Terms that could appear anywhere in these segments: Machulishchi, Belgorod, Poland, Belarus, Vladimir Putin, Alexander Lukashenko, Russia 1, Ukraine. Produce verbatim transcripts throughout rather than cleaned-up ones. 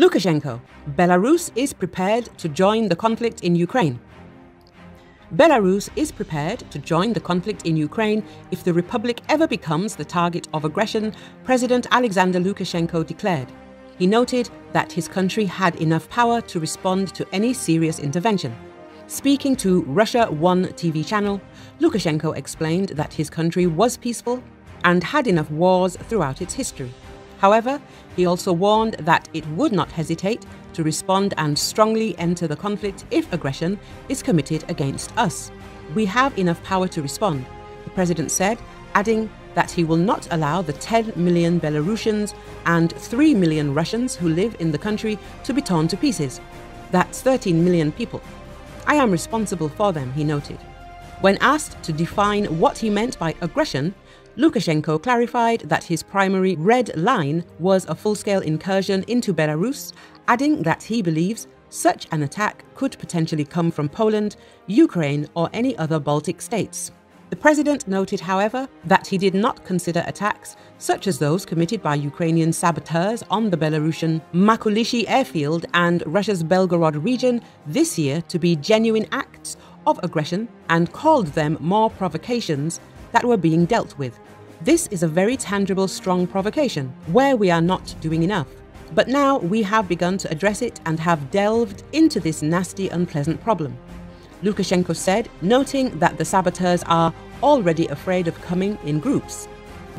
Lukashenko, Belarus is prepared to join the conflict in Ukraine. Belarus is prepared to join the conflict in Ukraine if the republic ever becomes the target of aggression, President Alexander Lukashenko declared. He noted that his country had enough power to respond to any serious intervention. Speaking to Russia one T V channel, Lukashenko explained that his country was peaceful and had enough wars throughout its history. However, he also warned that it would not hesitate to respond and strongly enter the conflict if aggression is committed against us. "We have enough power to respond," the president said, adding that he will not allow the ten million Belarusians and three million Russians who live in the country to be torn to pieces. "That's thirteen million people. I am responsible for them," he noted. When asked to define what he meant by aggression, Lukashenko clarified that his primary red line was a full-scale incursion into Belarus, adding that he believes such an attack could potentially come from Poland, Ukraine, or any other Baltic states. The president noted, however, that he did not consider attacks such as those committed by Ukrainian saboteurs on the Belarusian Machulishchi airfield and Russia's Belgorod region this year to be genuine acts of aggression and called them more provocations that were being dealt with. "This is a very tangible, strong provocation where we are not doing enough. But now we have begun to address it and have delved into this nasty, unpleasant problem," Lukashenko said, noting that the saboteurs are already afraid of coming in groups.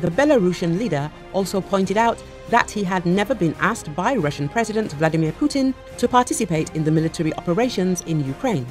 The Belarusian leader also pointed out that he had never been asked by Russian President Vladimir Putin to participate in the military operations in Ukraine.